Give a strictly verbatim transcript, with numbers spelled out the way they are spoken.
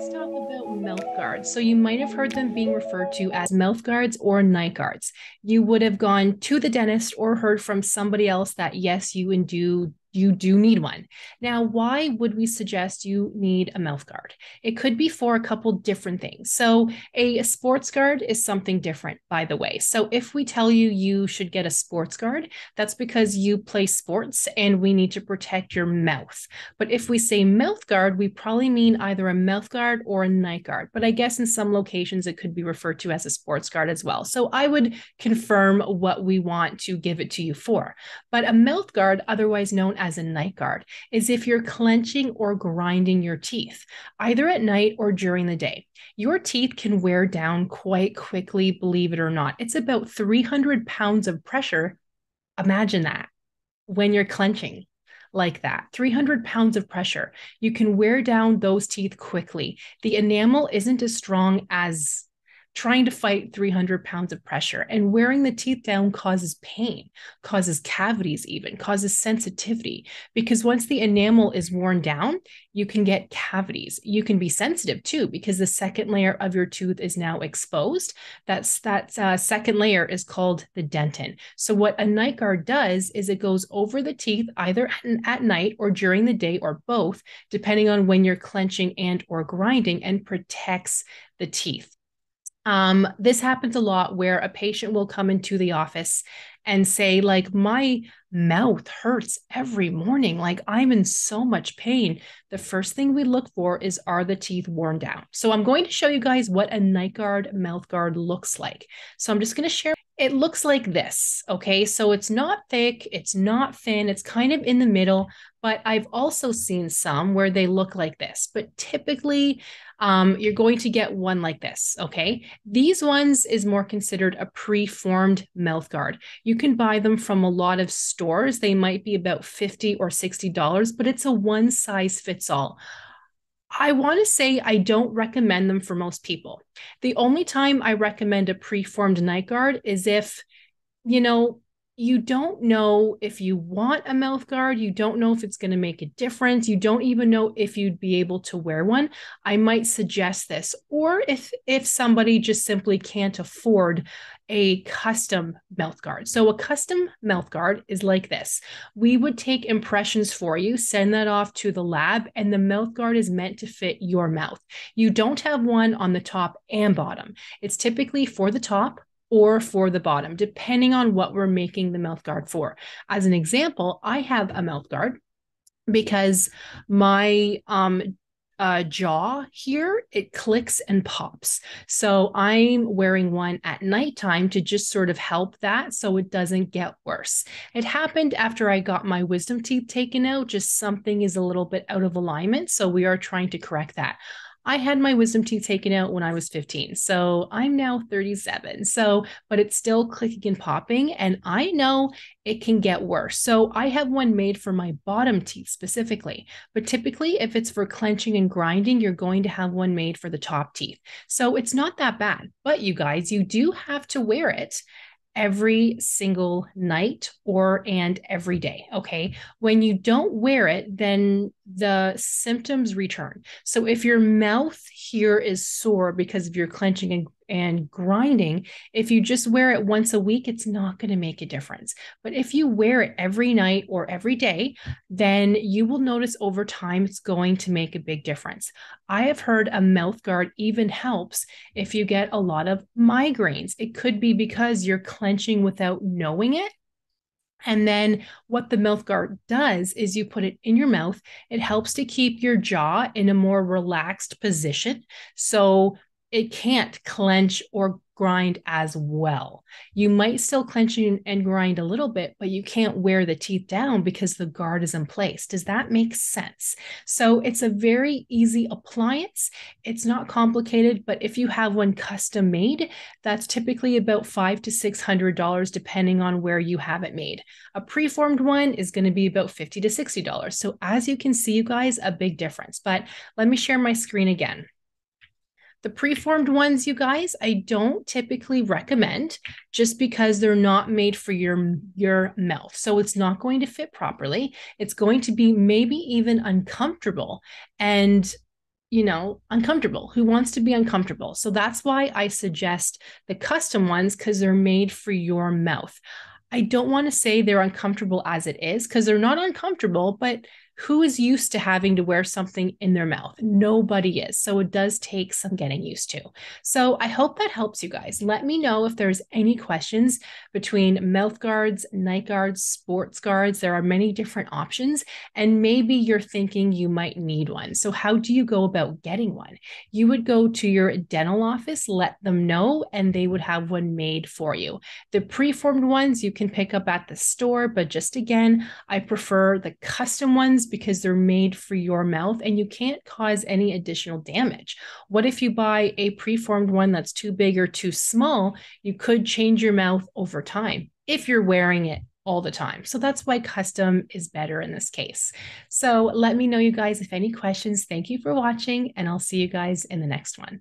Let's talk about mouth guards. So you might have heard them being referred to as mouth guards or night guards. You would have gone to the dentist or heard from somebody else that yes, you and do you do need one. Now, why would we suggest you need a mouth guard? It could be for a couple different things. So a sports guard is something different, by the way. So if we tell you you should get a sports guard, that's because you play sports and we need to protect your mouth. But if we say mouth guard, we probably mean either a mouth guard or a night guard, but I guess in some locations it could be referred to as a sports guard as well. So I would confirm what we want to give it to you for. But a mouth guard, otherwise known as a night guard, is if you're clenching or grinding your teeth, either at night or during the day. Your teeth can wear down quite quickly, believe it or not. It's about three hundred pounds of pressure. Imagine that when you're clenching like that, three hundred pounds of pressure. You can wear down those teeth quickly. The enamel isn't as strong as trying to fight three hundred pounds of pressure, and wearing the teeth down causes pain, causes cavities even, causes sensitivity, because once the enamel is worn down, you can get cavities. You can be sensitive too, because the second layer of your tooth is now exposed. That's, that uh, second layer is called the dentin. So what a night guard does is it goes over the teeth either at night or during the day or both, depending on when you're clenching and or grinding, and protects the teeth. Um, this happens a lot where a patient will come into the office and say, like, my mouth hurts every morning. Like, I'm in so much pain. The first thing we look for is, are the teeth worn down? So I'm going to show you guys what a night guard, mouth guard looks like. So I'm just going to share. It looks like this. Okay. So it's not thick. It's not thin. It's kind of in the middle, but I've also seen some where they look like this, but typically um, you're going to get one like this. Okay. These ones is more considered a preformed mouth guard. You can buy them from a lot of stores. They might be about fifty or sixty dollars, but it's a one size fits all. I want to say I don't recommend them for most people. The only time I recommend a preformed night guard is if, you know, you don't know if you want a mouth guard, you don't know if it's going to make a difference, you don't even know if you'd be able to wear one, I might suggest this. Or if, if somebody just simply can't afford a custom mouth guard. So a custom mouth guard is like this. We would take impressions for you, send that off to the lab, and the mouth guard is meant to fit your mouth. You don't have one on the top and bottom. It's typically for the top or for the bottom, depending on what we're making the mouth guard for. As an example, I have a mouth guard because my um, Uh, jaw here, it clicks and pops. So I'm wearing one at nighttime to just sort of help that so it doesn't get worse. It happened after I got my wisdom teeth taken out, just something is a little bit out of alignment. So we are trying to correct that. I had my wisdom teeth taken out when I was fifteen. So I'm now thirty-seven. So, but it's still clicking and popping, and I know it can get worse. So I have one made for my bottom teeth specifically, but typically if it's for clenching and grinding, you're going to have one made for the top teeth. So it's not that bad, but you guys, you do have to wear it every single night or and every day. Okay. When you don't wear it, then the symptoms return. So if your mouth here is sore because of your clenching and, and grinding, if you just wear it once a week, it's not going to make a difference. But if you wear it every night or every day, then you will notice over time, it's going to make a big difference. I have heard a mouth guard even helps if you get a lot of migraines. It could be because you're clenching without knowing it. And then what the mouth guard does is you put it in your mouth. It helps to keep your jaw in a more relaxed position, so it can't clench or grind as well. You might still clench and grind a little bit, but you can't wear the teeth down because the guard is in place. Does that make sense? So it's a very easy appliance. It's not complicated, but if you have one custom made, that's typically about five to six hundred dollars, depending on where you have it made. A preformed one is going to be about fifty to sixty dollars. So as you can see, you guys, a big difference, but let me share my screen again. The preformed ones, you guys, I don't typically recommend just because they're not made for your, your mouth. So it's not going to fit properly. It's going to be maybe even uncomfortable. And you know, uncomfortable. Who wants to be uncomfortable? So that's why I suggest the custom ones, because they're made for your mouth. I don't want to say they're uncomfortable as it is, because they're not uncomfortable, but who is used to having to wear something in their mouth? Nobody is. So it does take some getting used to. So I hope that helps you guys. Let me know if there's any questions between mouth guards, night guards, sports guards. There are many different options, and maybe you're thinking you might need one. So how do you go about getting one? You would go to your dental office, let them know, and they would have one made for you. The preformed ones you can pick up at the store, but just again, I prefer the custom ones, because they're made for your mouth and you can't cause any additional damage. What if you buy a preformed one that's too big or too small? You could change your mouth over time if you're wearing it all the time. So that's why custom is better in this case. So let me know, you guys, if any questions. Thank you for watching, and I'll see you guys in the next one.